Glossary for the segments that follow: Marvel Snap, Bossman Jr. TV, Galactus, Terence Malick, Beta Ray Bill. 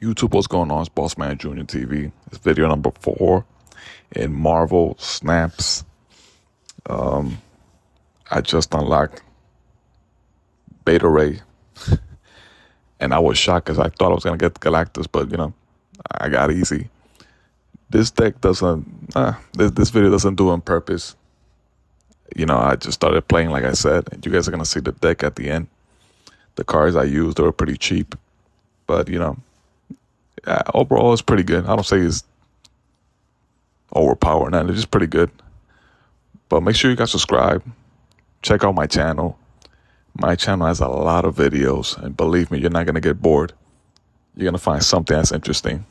YouTube, what's going on? It's Bossman Jr. TV. It's video number 4 in Marvel Snaps. I just unlocked Beta Ray, and I was shocked because I thought I was going to get Galactus, but, you know, I got easy. This deck doesn't, this video doesn't do on purpose. You know, I just started playing, like I said, and you guys are going to see the deck at the end. The cards I used, they were pretty cheap, but, you know, overall, it's pretty good. I don't say it's overpowered, it's just pretty good. But make sure you guys subscribe. Check out my channel. My channel has a lot of videos, and believe me, you're not gonna get bored. You're gonna find something that's interesting.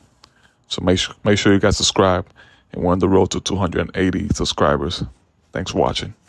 So make sure you guys subscribe, and we're on the road to 280 subscribers. Thanks for watching.